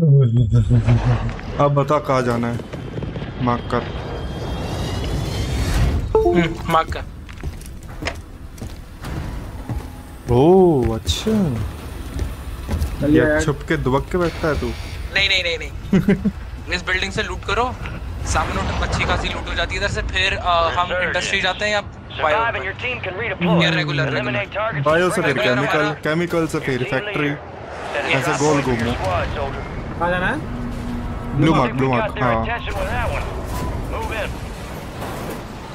अब बता कहाँ जाना है। मार्क कर, मार्क कर। ओह अच्छा, ये छुप के दुबक के बैठता है तू। नहीं नहीं नहीं नहीं इस बिल्डिंग से लूट करो, सामने अच्छी खासी लूट हो जाती है इधर से। फिर हम इंडस्ट्री जाते हैं या बायो या रेगुलर। बायो से फिर केमिकल, केमिकल से फिर फैक्ट्री, ऐसे गोल घूमो। कहाँ जाना है? Blue mark, blue mark. हाँ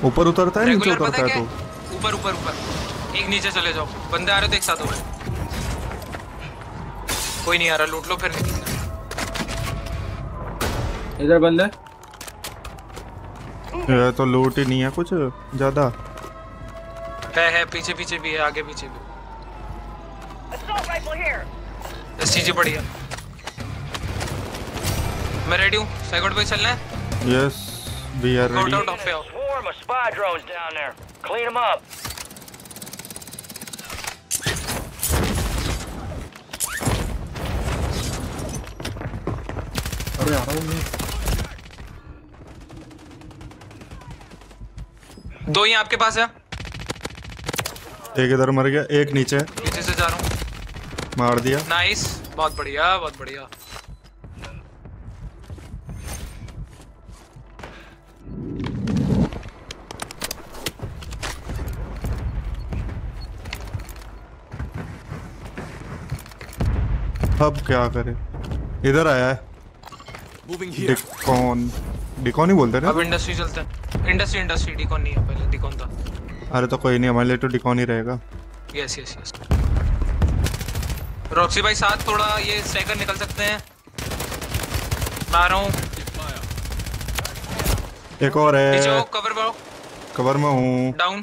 ऊपर उतरता है, नीचे उतरता है तो ऊपर ऊपर ऊपर। एक नीचे चले जाओ, बंदे आ रहे तो एक साथ हो गए। कोई नहीं आ रहा, लूट लो फिर। इधर बंदा ये तो लूट ही नहीं है कुछ ज्यादा। है पीछे पीछे भी है, आगे पीछे भी। चीजें बढ़िया, मैं रेडी हूँ। साइकोड पे चलना है? Yes we are ready. Out of form a spy drones down there, clean them up. अरे आ रहा हूँ मैं। दो ही आपके पास है, एक इधर मर गया, एक नीचे। नीचे से जा रहा हूँ, मार दिया। नाइस, बहुत बढ़िया बहुत बढ़िया। अब क्या करे, इधर आया है। डिकॉन, डिकॉन ही बोलते हैं ना। अब इंडस्ट्री चलते हैं। इंडस्ट्री इंडस्ट्री डिकॉन नहीं है, पहले डिकॉन था। अरे तो कोई नहीं, हमारे लिए तो डिकॉन ही रहेगा। Yes yes yes. रॉक्सी भाई साथ थोड़ा ये स्टैकर निकल सकते हैं। आ रहा हूँ, एक और है। नीचे कवर में, कवर में हूँ। Down,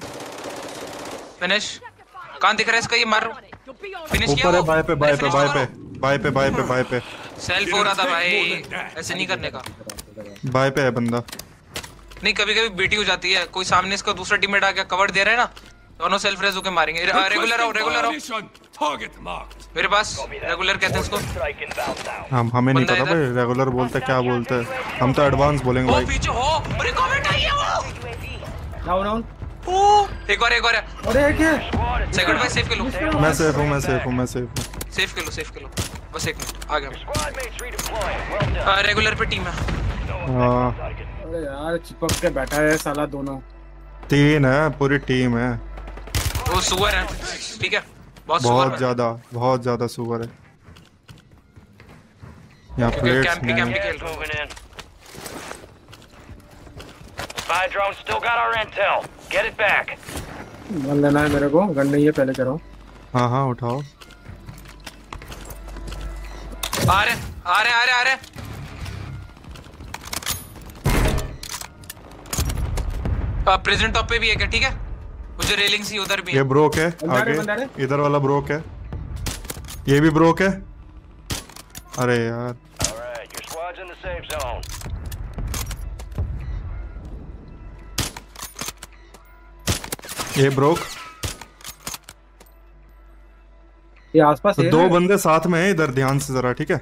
finish. कहाँ दिख रहा है इसका? ये मार फिनिश किया। ऊपर है, बाय पे बाय पे बाय पे बाय पे बाय पे बाय पे। सेल्फ हो रहा था भाई, ऐसे नहीं करने का। बाय पे है बंदा। नहीं कभी कभी बीटी हो जाती है, कोई सामने इसका दूसरा टीममेट आ गया, कवर दे रहे हैं ना, दोनों सेल्फ रेज होके मारेंगे। रेगुलर आओ, रेगुलर आओ। मेरे पास रेगुलर कहते हैं इसको। हम हमें नहीं पता भाई रेगुलर बोलता क्या बोलता है, हम तो एडवांस बोलेंगे भाई। पीछे हो, अरे कमेंट आई है वो। Down down. ओ एक और, एक और। अरे क्या सेकंड भाई, सेव कर लो। मैं सेव हूं, मैं सेव हूं, मैं सेव हूं। सेव कर लो, सेव कर लो, बस एक मिनट आ गया। रेगुलर पे टीम है। हां अरे यार चिपक के बैठा है साला। दोनों तीन है, पूरी टीम है। वो सुअर है, ठीक है, बहुत ज्यादा, बहुत ज्यादा सुअर है यहाँ। गन लेना है मेरे को, गन नहीं है पहले कह रहा हूँ। हाँ हाँ उठाओ। आ रहे आ रहे आ रहे आ रहे। प्रेजेंट टॉप पे भी है, ठीक है। मुझे रेलिंग सी उधर भी है। ये ब्रोक है आगे, इधर वाला ब्रोक है, ये भी ब्रोक है। अरे यार ये ब्रोक, ये आसपास तो दो बंदे साथ में हैं इधर, ध्यान से जरा, ठीक है।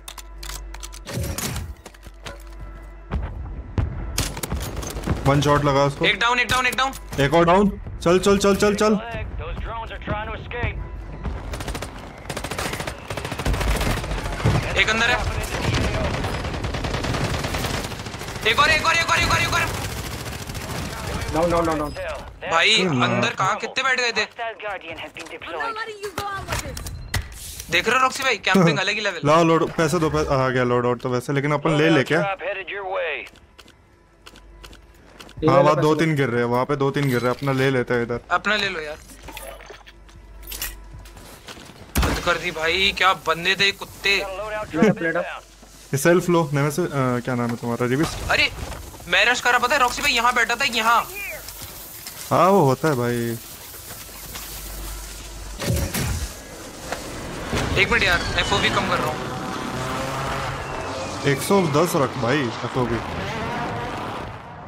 वन शॉट लगा उसको। एक डाउन, एक डाउन, एक डाउन, एक और डाउन। चल चल चल चल चल। एक अंदर है, एक और, एक और, एक और, एक और, एक और। Down down down down. भाई अंदर कहाँ कितने बैठ गए थे, देख रहे हो रॉक्सी भाई? कैंपिंग अलग ही लेवल। लाओ लोड, पैसे दो। पैसा आ गया लोड आउट तो वैसे, लेकिन अपन ले लेके। हाँ वहाँ दो तीन गिर रहे हैं, वहाँ पे दो तीन गिर रहे हैं। अपना ले लेते हैं इधर, अपना ले लो यार। हद कर दी भाई, क्या बंदे थे कुत्ते। सेल्फ लो नेमे से। क्या नाम है तुम्हारा? रिविस। अरे मैं रश कर रहा, पता है रॉक्सी भाई यहाँ बैठा था, यहाँ। हाँ वो होता है भाई। एक मिनट यार, एफओवी कम कर रहा हूँ। 110 रख भाई एफओवी।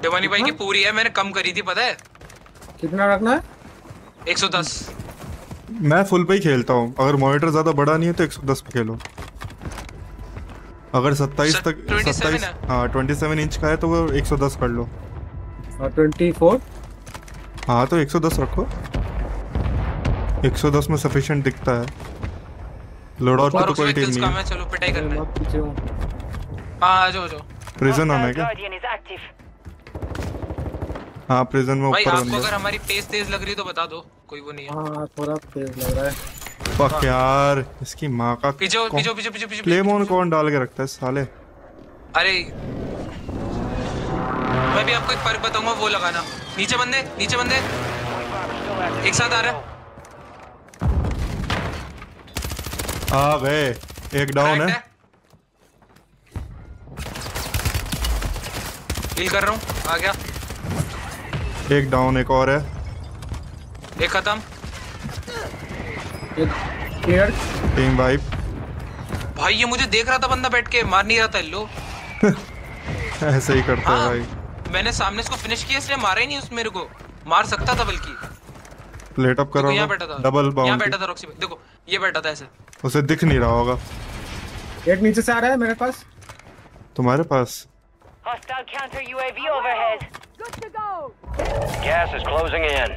देवानी भाई की पूरी है, मैंने कम करी थी, पता है कितना रखना है? 110। मैं फुल पे ही खेलता हूँ, अगर मॉनिटर ज्यादा बड़ा नहीं है तो 110 पे खेलो। अगर 27 तक 27 हाँ 27 इंच का है तो वो 110 कर लो। 24 हाँ तो 110 रखो, 110 में सफिशिएंट दिखता है। लोड आउट तो कोई टीम नहीं है। चलो पिटाई करना है। आ जाओ जाओ। प्रिजन होना है क्या? हाँ प्रिजन में ऊपर बंदे। अगर हमारी पेस तेज लग रही है तो बता दो, कोई वो नहीं है। हाँ थोड़ा तेज लग रहा है। पक यार इसकी माँ का क्लेमोन कौन डाल के रखता है साले। अरे मैं भी आपको एक पर बताऊंगा, वो लगाना। नीचे बंदे, नीचे बंदे एक साथ आ रहा है। आ गए, एक डाउन है। हील कर रहा हूँ, आ गया। एक डाउन, एक और है, एक खत्म। Team wipe. भाई ये मुझे देख रहा था बंदा बैठ के, मार नहीं रहा था लो। ऐसे ही करता है भाई। मैंने सामने इसको फिनिश किया इसलिए मारा ही नहीं, उस मेरे को मार सकता था बल्कि। प्लेट अप करो, यहाँ बैठा था डबल बाउंड, यहाँ बैठा था रॉक्सी। देखो ये बैठा था ऐसे, उसे दिख नहीं रहा होगा। एक नीचे से आ रहा है मेरे पास। तुम्हारे पास hostile counter UAV overhead, good to go. Gas is closing in.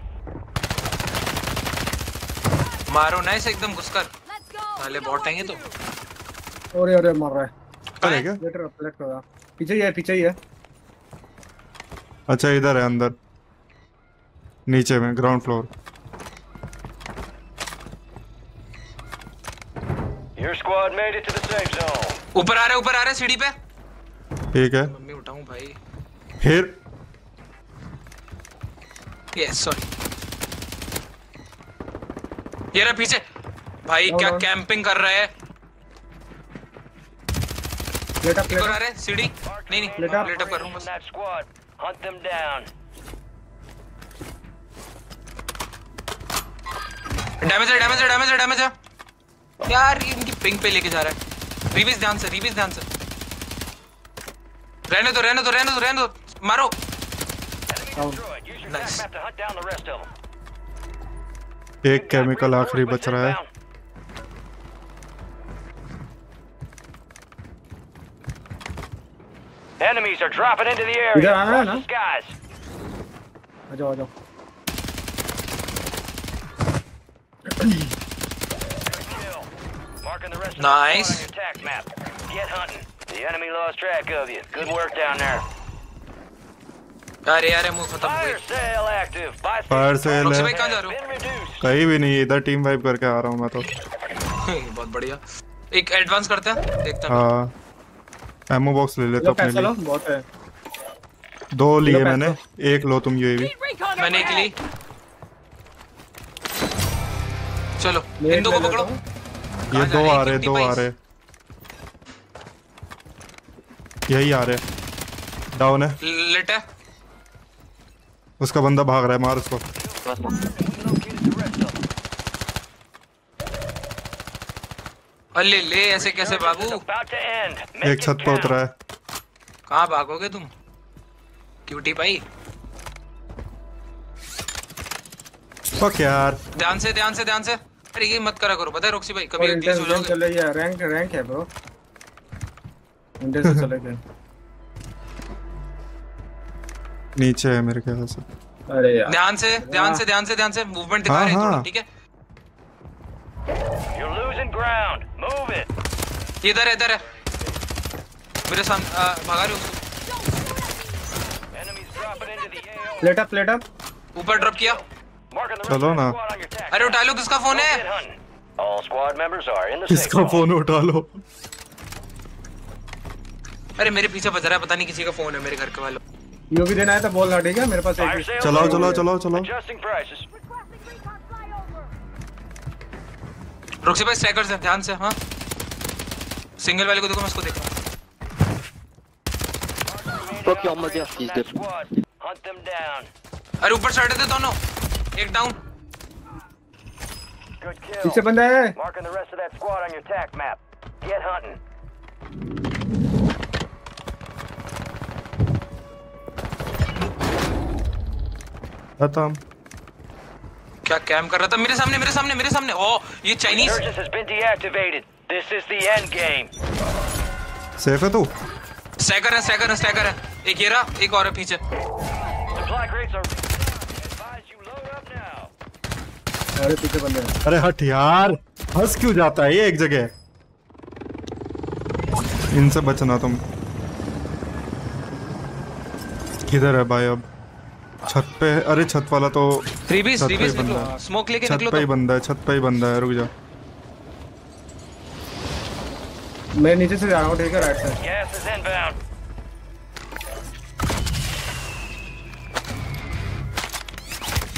मारो ना इसे एकदम घुस कर, साले बॉट आएंगे तो। अरे अरे मार रहा है। अरे क्या लेटर अपलेट होगा। पीछे ही है, पीछे ही है। अच्छा इधर है अंदर, नीचे में ground floor. Your squad made it to the safe zone. ऊपर आ रहे, ऊपर आ रहे सीढ़ी पे। ठीक है मम्मी उठाऊं भाई फिर। यस सॉरी ये रहा पीछे भाई। क्या कैंपिंग कर रहा है। लेट अप कर रहा है सीढ़ी। नहीं नहीं लेट अप कर रहा हूं बस। Hunt them down. डैमेज है, डैमेज है, डैमेज है, डैमेज है यार। ये इनकी पिंग पे लेके जा रहा है। रिवीज ध्यान से, रिवीज ध्यान से। रहने दो, रहने दो, रहने दो, रहने दो। मारो नाइस। एक केमिकल आखिरी बच रहा है। Enemies are dropping into the area. इधर आना है ना? आ जाओ, आ जाओ। Nice. अरे यार मुंह खत्म हो गया। फायर सेल है, कहीं भी नहीं। इधर टीम वाइप करके आ रहा हूँ मैं तो। बहुत बढ़िया। एक एडवांस करते हैं, देखता हूँ। हाँ एमओ बॉक्स ले लेता हूँ अपने लिए। बहुत है, 2 लिए मैंने। एक लो तुम यूएवी, मैंने एक ली। चलो इन 2 को पकड़ो। ये 2 आ रहे, 2 आ रहे, यही आ रहे। डाउन है, लेट है। उसका बंदा भाग रहा है, मार उसको। अरे ले ऐसे कैसे भागू। एक छत पे उतरा है। कहाँ भागोगे तुम क्यूटी भाई। फक यार ध्यान से, ध्यान से, ध्यान से। अरे ये मत करा करो, पता है रॉक्सी भाई कभी रिलीज हो जाओगे। चले यार, रैंक रैंक है ब्रो, इंडे से चले गए। नीचे है मेरे ख्याल से। अरे यार ध्यान से, ध्यान से, ध्यान से, ध्यान से। मूवमेंट दिखा रहे हैं थोड़ा, ठीक है। You're losing ground. Move it. इधर है, इधर है मेरे सामने। भगा रहे हो। Enemies dropping into the AO. Let up, let up. ऊपर ड्रॉप किया। चलो ना। अरे उठा लो, किसका फोन है? All squad members are in the safe. किसका फोन उठा लो। अरे मेरे पीछे बज रहा है, पता नहीं किसी का फोन है। मेरे घर के वालों यो भी देना है तो बोल ना, ठीक है। मेरे पास एक चलाओ, चलाओ, चलाओ, चलाओ। रुक से भाई, स्ट्राइकर्स हैं, ध्यान से। हाँ सिंगल वाले को देखो, मैं उसको देख रहा हूँ। अरे ऊपर चढ़े थे दोनों, एक डाउन। पीछे बंदा है। क्या कैम कर रहा था मेरे सामने, मेरे सामने, मेरे सामने। ओ ये चाइनीज। सेफ है तू? स्टैकर है। एक ये रहा, एक और है पीछे। अरे पीछे बंदे हैं। अरे हट यार, हंस क्यों जाता है ये एक जगह? इनसे बचना तुम। किधर है भाई अब? छत पे। अरे छत वाला तो छत पे बंदा है। स्मोक लेके निकलो। छत पे ही बंदा है। रुक जा, मैं नीचे से जा रहा हूँ। ठीक है, राइट साइड।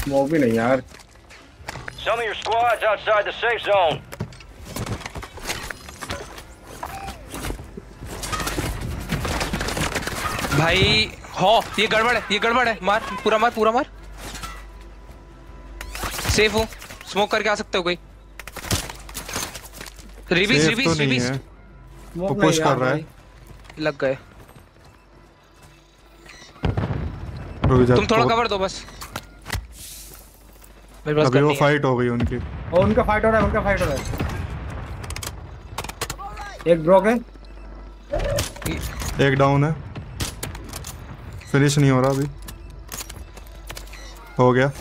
स्मोक भी नहीं यार। Some of your squad's outside the safe zone. भाई हो, ये गड़बड़ है। मार पूरा। सेफ हो, स्मोक करके आ सकते हो। कोई रिवीज वो पुश कर रहा है। लग गए। तुम थोड़ा कवर दो बस। अभी वो फाइट हो गई उनकी। और उनका फाइट हो रहा है। एक ब्रोक है, एक डाउन है। फिनिश नहीं हो रहा अभी। हो गया।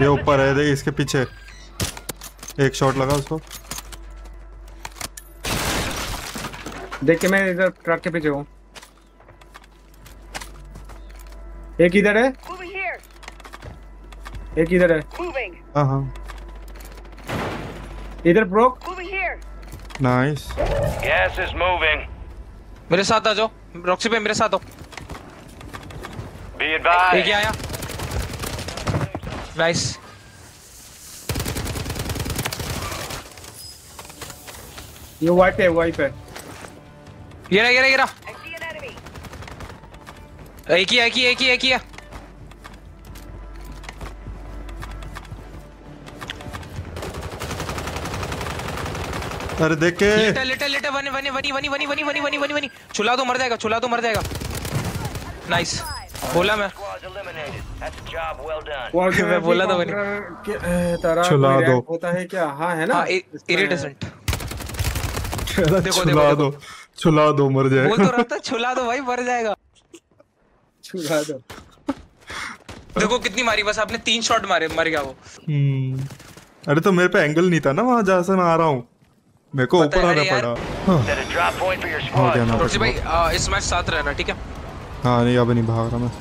ये ऊपर है, देखिए इसके पीछे। एक शॉट लगा उसको। देख के मैं इधर ट्रक के पीछे हूँ। एक इधर है, एक इधर है। हाँ, इधर broke. Nice. Gas is moving. मेरे साथ आ जाओ रॉक्सी पे, मेरे साथ आओ। एक आया। नाइस। ये वाइप है। ये रहा। एक ही है। अरे देख के लेटे। वनी। छुला तो मर जाएगा। नाइस। बोला मैं वनी होता है क्या? हां है ना, इरिटेसेंट। देखो छुला दो मर जाएगा। बोल तो रहा था छुला दो भाई, मर जाएगा। छुला दो। देखो कितनी मारी, बस आपने 3 शॉट मारे, मर गया वो। अरे तो मेरे पे एंगल नहीं था ना वहां, जहां से मैं आ रहा हूं। मेरे को ऊपर आना पड़ा। हाँ भाई, इस मैच साथ रहना, ठीक है? हाँ, नहीं अब नहीं भाग रहा मैं।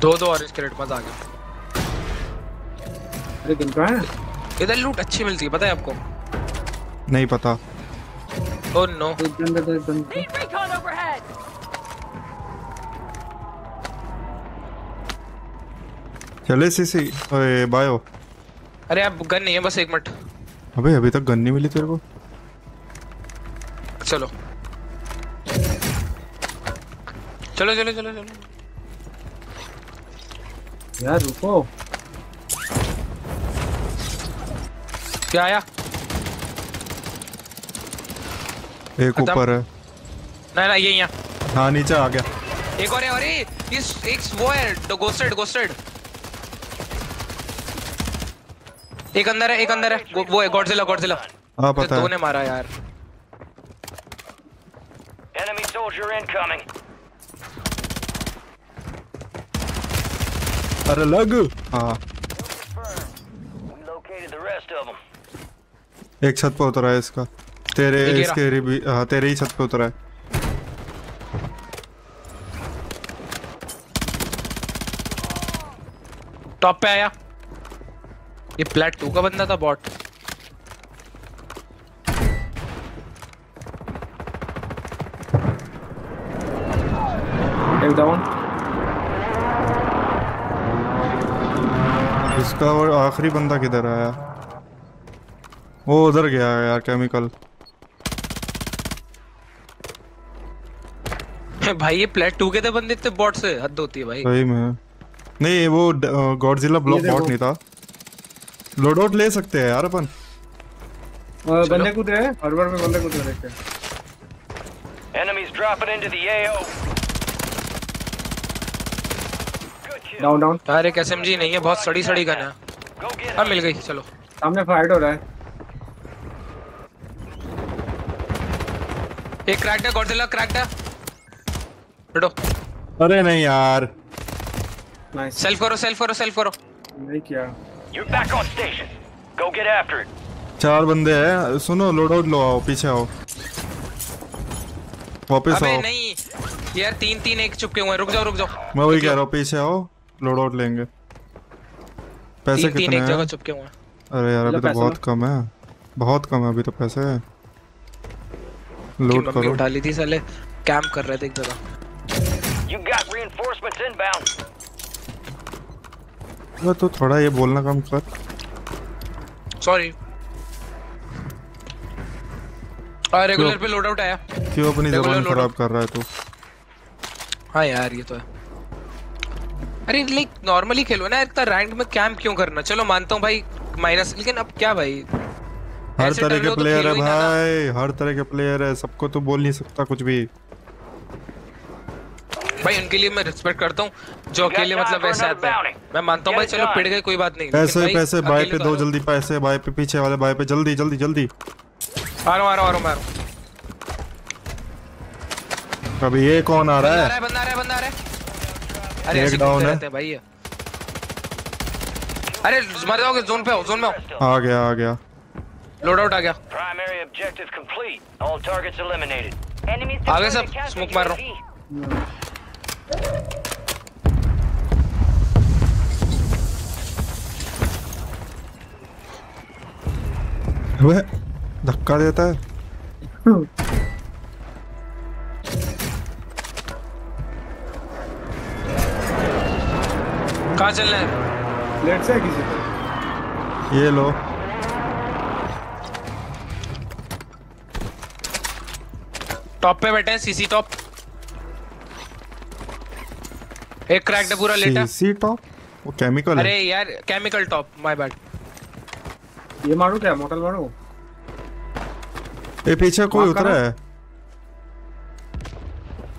दो और इसके रेट मत आ गया। अरे गन कहाँ है? इधर लूट अच्छी मिलती है, पता है आपको? नहीं पता। Oh no। चले सीसी। अरे बायो। अरे आप गन नहीं है, बस एक मिनट। अबे अभी तक गन नहीं मिली तेरे को? चलो यार रुको। क्या आया? एक ऊपर है। ना यही है। हाँ नीचे आ गया। एक और है। अरे इस वो है, गोस्टेड। एक अंदर है। वो है गॉडज़िला। हां पता है, दो ने मारा यार। Enemy soldier incoming. अरे लग। हां, एक छत पे उतरा है इसका। तेरे इसके रिबी। हां तेरे ही छत पे उतरा है। टॉप पे आया। ये प्लेट 2 का बंदा था, बॉट। एक डाउन। इसका और आखिरी बंदा किधर आया? वो उधर गया यार, केमिकल। भाई ये प्लेट 2 के थे बंदे, इतने बॉट से हद होती है भाई। सही में नहीं, वो गॉडज़िला ब्लॉक बॉट नहीं था। लोड आउट ले सकते हैं यार अपन। बंदे कूद रहे हैं, हरबर में बंदे कूद रहे हैं। Enemies dropping into the AO. Good down down. अरे एसएमजी नहीं है, बहुत सड़ी सड़ी गन है। अब मिल गई, चलो सामने फाइट हो रहा है। एक क्रैक्ड है, गॉडजिला क्रैक्ड है। हटो। अरे नहीं यार। नाइस। सेल्फ करो सेल्फ करो सेल्फ करो। नहीं किया। You back on station. Go get after it. चार बंदे हैं, सुनो लोड आउट लो, आओ पीछे आओ। वापस आओ। अबे नहीं यार, तीन तीन एक चिपके हुए हैं, रुक जाओ रुक जाओ। मैं वही कह रहा हूं, पीछे आओ, लोड आउट लेंगे। पैसे कितने हैं? तीन एक जगह चिपके हुए हैं। अरे यार अभी तो बहुत कम है, बहुत कम है अभी तो पैसे। लोड करो। उठा ली थी साले, कैंप कर रहे थे एक जगह। You got reinforcements inbound. वो तो थोड़ा ये बोलना कम कर। सॉरी। और रेगुलर पे लोड आउट आया। क्यों अपनी जबान खराब कर रहा है तू? हां यार ये तो है। अरे लाइक नॉर्मली खेलो ना, इतना रैंक में कैंप क्यों करना? चलो मानता हूं भाई माइनस, लेकिन अब क्या भाई, हर तरह के प्लेयर है भाई, हर तरह के प्लेयर है, सबको तो बोल नहीं सकता कुछ भी भाई। उनके लिए मैं रिस्पेक्ट करता हूं जो अकेले मतलब ऐसा आता है। मैं मानता हूं भाई, चलो पिट गए कोई बात नहीं। पैसे पैसे बाय पे दो जल्दी, पैसे बाय पे, पीछे वाले बाय पे जल्दी जल्दी जल्दी। आ रहा मारो। अभी ये कौन आ रहा है? बंदा आ रहा है। अरे एक डाउन है भाई। अरे मर जाओगे, जोन पे हो, जोन में हो। आ गया लोड आउट आ गया। Primary objective complete, all targets eliminated. Enemies आ गए सब, स्मोक मार रहा हूं। वे धक्का देता है। कहां चल रहा है? लेट से किसी पे ये लो। टॉप पे बैठे हैं, सीसी टॉप। एक क्रैक पूरा लेटा। सीसी टॉप वो केमिकल है। अरे यार केमिकल टॉप, माय बैड। ये मारो, क्या मोटल मारो। ए पीछे कोई उतर रहा है,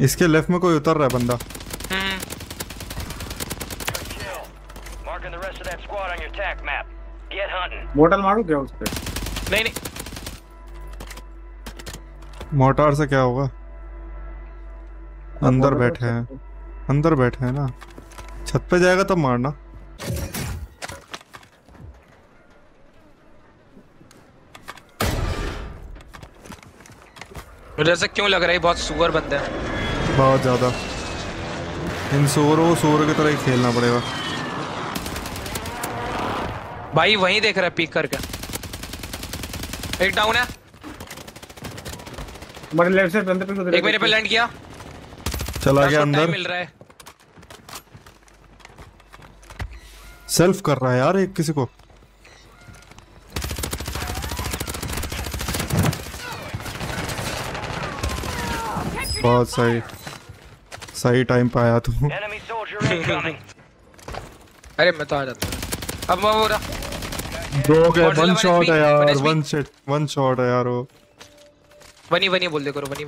इसके लेफ्ट में कोई उतर रहा है बंदा। मोटल मारो क्या उस पे? नहीं मोटार से क्या होगा? अंदर बैठे हैं ना, छत पे जाएगा तब मारना। मुझे ऐसा क्यों लग रहा है बहुत सुअर बंदे हैं, बहुत ज्यादा। इन सुअरों की तरह ही खेलना पड़ेगा भाई। वहीं देख रहा है पीक करके। एक डाउन है, मगर लेफ्ट से बंदे पे को। एक मेरे पे लैंड किया, चला गया अंदर। मिल रहा है, सेल्फ कर रहा है यार एक किसी को। बहुत सही, सही टाइम पे आया तू। अरे मैं तो आ जाता हूं अब। वो हो रहा ब्रो के वन शॉट है यार वो। वनी बोल दे करो। वनी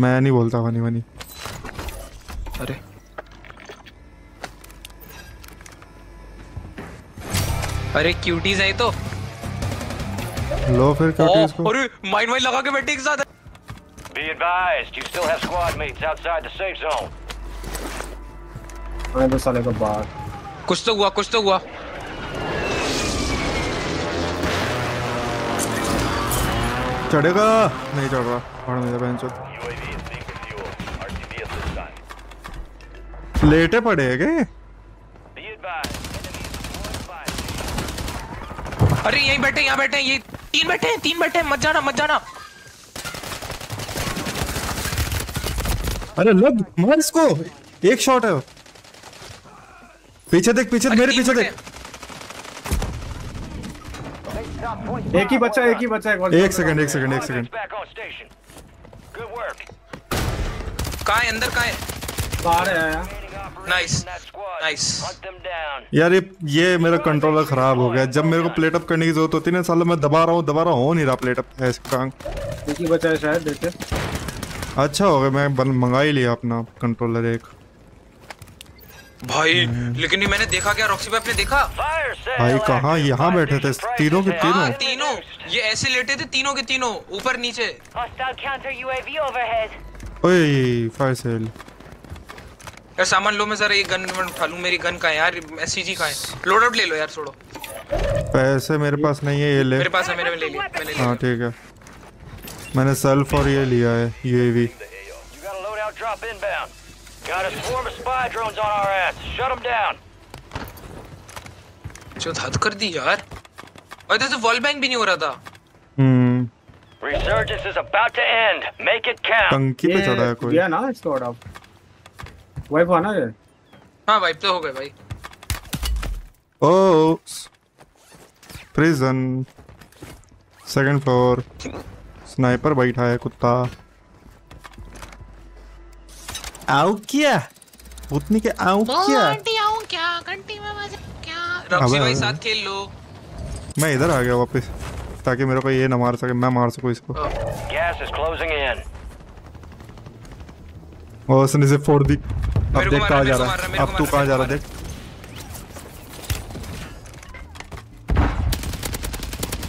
मैं नहीं बोलता वनी। अरे अरे क्यूटीज आई तो लो फिर क्यूटीज को। अरे माइंड लगा के बैठे एक साथ। Be advised, you still have squad mates outside the safe zone. अरे बस साले का बात, कुछ तो हुआ। चढ़ेगा नहीं, चढ़ रहा और मेरा बेंच लेटे पड़े है क्या? अरे यहीं बैठे ये तीन बैठे। मत जाना। अरे लग मार इसको, एक शॉट है। पीछे देख मेरे पीछे देख। एक ही बच्चा। एक सेकंड। कहाँ है अंदर? कहाँ है? बाहर है। नाइस। यार ये मेरा कंट्रोलर खराब हो गया। जब मेरे को प्लेट अप करने की जरूरत होती है ना साला, मैं दबा रहा हूँ, हो नहीं रहा प्लेट अप। एक ही बच्चा है शायद, देखे। अच्छा हो गया मैं मंगा ही लिया अपना कंट्रोलर एक। भाई। लेकिन ये मैंने देखा, क्या रॉक्सी भाई आपने देखा? भाई कहाँ, यहाँ बैठे थे तीनों के तीनों। तीनों ये ऐसे लेटे थे, तीनों के तीनों ऊपर नीचे। ओए फायर सेल यार, सामान लो, मैं जरा ये गन उठा लूं। मेरी गन का है यार, एससीजी का है। लोड आउट ले लो यार, छोड़ो। पैसे मेरे पास नहीं है, ये ले। मेरे पास है, मेरे में ले ले। हां ठीक है, मैंने सेल्फ और ये लिया है यूएवी। जो हद कर दी यार, और तो वॉल बैंग भी नहीं हो रहा था। Resurgence is about to end. Make it count. टंकी पे चढ़ा है कोई। ये ना स्टोर अप। वाइप आना है। हां वाइप तो हो गए भाई। Oh prison second floor. Sniper बैठा है कुत्ता। आओ क्या? भूतनी के आओ क्या? घंटी आऊं क्या? घंटी में मजा क्या? रॉक्सी भाई साथ खेल लो। मैं इधर आ गया वापस ताकि मेरे को ये ना मार सके, मैं मार सकूं इसको। Gas is closing in. वो उसने से फोड़ दी। अब देख कहां जा रहा है, अब तू कहां जा रहा है देख।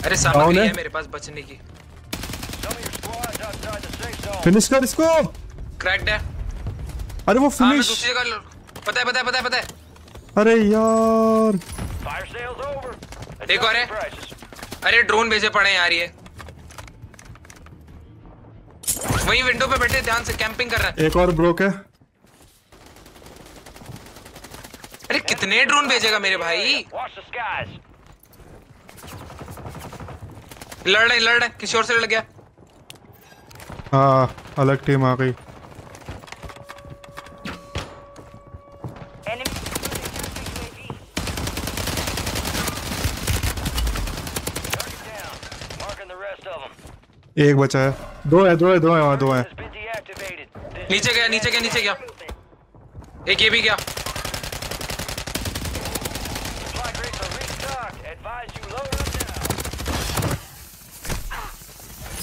अरे सामग्री है मेरे पास बचने की। फिनिश कर इसको। क्रैक्ड है। अरे वो फिनिश। पता है पता है पता है पता है। अरे यार देखो, अरे ड्रोन भेजे पड़े यार ये। वही विंडो पे बैठे, ध्यान से कैंपिंग कर रहा है। एक और ब्रोक है। अरे कितने ड्रोन भेजेगा मेरे भाई। लड़ रहे किसी और से, लड़ गया। हाँ अलग टीम आ गई। एक बचा है, दो है। नीचे गया। एक ये भी गया।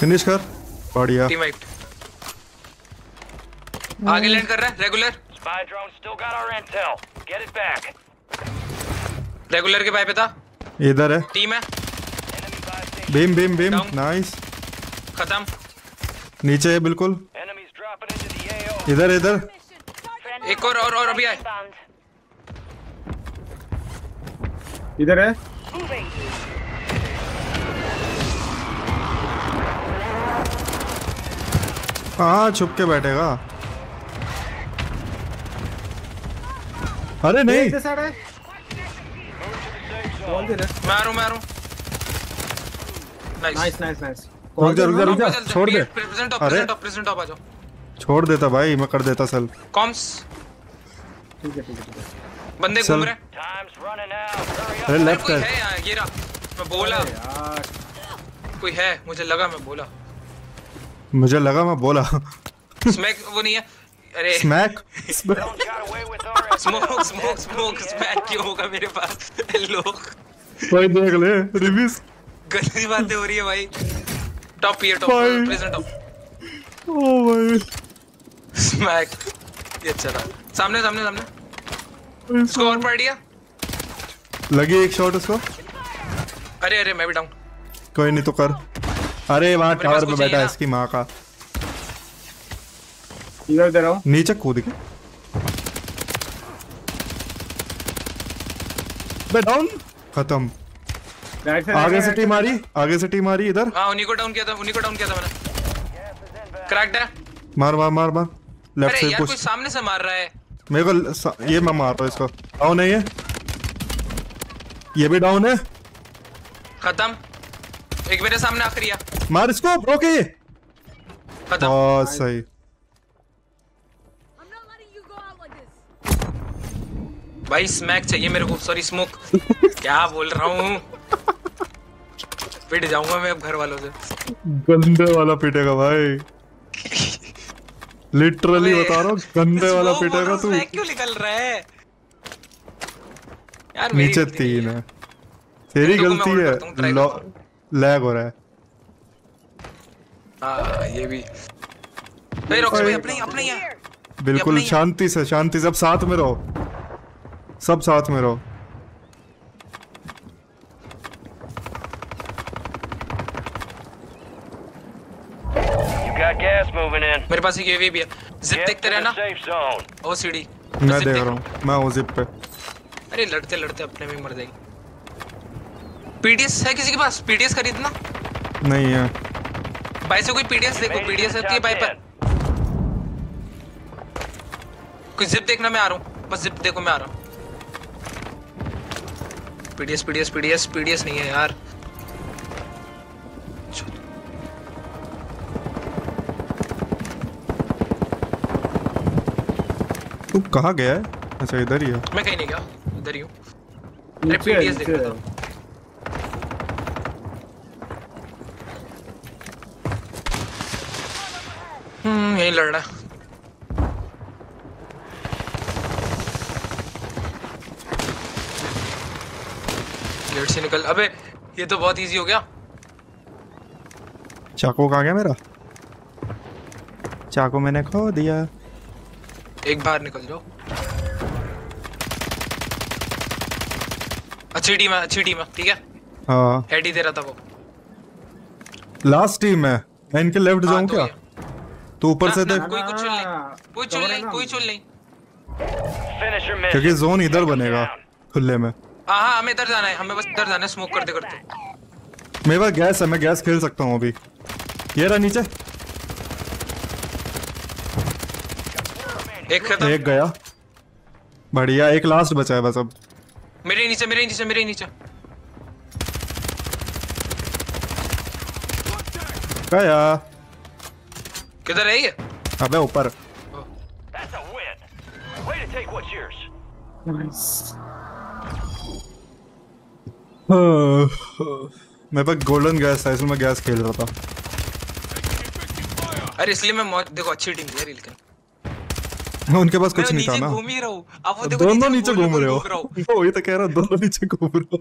फिनिश कर। बढ़िया। Team wipe. आगे लैंड कर रहा है रेगुलर। रेगुलर के पाइप पे था। इधर है। टीम है। बीम। नाइस। खत्म। नीचे है बिल्कुल। इधर एक और अभी आए। इधर है। कहाँ छुप के बैठेगा? अरे नहीं, मारूं। नाइस। रुक जा छोड़ दे। प्रेजेंट ऑफ आ जाओ। छोड़ देता भाई, मैं कर देता सल। कॉम्स ठीक है। बंदे घूम रहे। अरे लेफ्ट है ये रहा। मैं बोला कोई है, मुझे लगा मैं बोला स्मैक वो नहीं है। अरे स्मोक क्यों होगा मेरे पास? लोग कोई देख ले। रिव्यूज गंदी बातें हो रही है भाई। Top present of. ओ भाई स्मैक। ये चला सामने। स्कोर पड़ गया। लगी एक शॉट उसको। अरे मैं भी डाउन। कोई नहीं तो कर। अरे वहां टावर पे बैठा है इसकी मां का। इधर दे रहा हूं। नीचे कूद के बैठ। डाउन। खत्म। आगे से टीम आ रही इधर। हां उन्हीं को डाउन किया था मैंने। क्रैक्ड है। मार। लेफ्ट से कुछ। कोई सामने से मार रहा है मेरे को। ये मैं मार रहा हूं इसको। डाउन है ये भी डाउन है। खत्म। एक मेरे सामने आखिरी है। मार इसको ब्रो के। खत्म। बहुत सही। भाई स्मैक चाहिए मेरे को। Sorry smoke. क्या बोल रहा हूँ। पिट जाऊंगा मैं अब घर वालों से। गंदे वाला पिटेगा भाई। लिटरली बता रहा हूँ, गंदे वाला पिटेगा तू। क्यों निकल रहा है यार? नीचे तीन है। तेरी गलती है। लैग हो रहा है। हाँ ये भी। भाई रॉक्सी भाई अपने ही बिल्कुल शांति से। अब साथ में रहो। सब साथ में रहो। मेरे पास एक यूएवी भी है। जिप देखते रहना। ओ सीडी। मैं देख रहा हूं। मैं वो जिप पे। अरे लड़ते लड़ते अपने में मर जाएगी। पीडीएस है किसी के पास? पीडीएस खरीदना? नहीं है। भाई से कोई पीडीएस देखो, पीडीएस रहती है भाई पर। कोई जिप देखना, मैं आ रहा हूँ। बस जिप देखो, मैं आ रहा हूँ। पीडीएस पीडीएस पीडीएस पीडीएस नहीं है यार। तू कहाँ गया है? अच्छा इधर ही है। मैं कहीं नहीं गया, इधर ही हूँ। अरे पीडीएस देख रहा था। यही लड़ रहा है। गेट से निकल। अबे ये तो बहुत इजी हो गया। चाकू कहाँ गया मेरा? चाकू मैंने खो दिया। एक बार निकल जाओ। अच्छी टीम है, अच्छी टीम है, ठीक है। हाँ हेड ही दे रहा था वो। लास्ट टीम है, मैं इनके लेफ्ट जाऊँ क्या? तो ऊपर से देख। कोई कुछ नहीं, कोई चुल नहीं, कोई चुल नहीं, क्योंकि जोन इधर बनेगा खुले में। हाँ हमें इधर जाना है, हमें बस इधर जाना है। स्मोक करते करते मेरे पास गैस है, मैं गैस खेल सकता हूँ अभी। ये रहा नीचे एक गया। बढ़िया, एक लास्ट बचा है बस अब। मेरे नीचे मेरे नीचे मेरे नीचे गया। किधर है ये? अबे ऊपर। मेरे पास गोल्डन गैस था, इसमें मैं गैस खेल रहा था। अरे इसलिए मैं देखो अच्छी टीम है रील। उनके पास कुछ नहीं था ना। घूम ही रहा हूं अब वो देखो। दोनों नीचे घूम रहे हो। वही तो कह रहा, दोनों नीचे घूम रहे हो।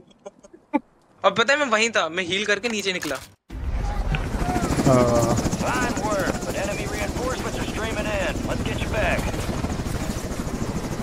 अब पता है मैं वहीं था, मैं हील करके नीचे निकला।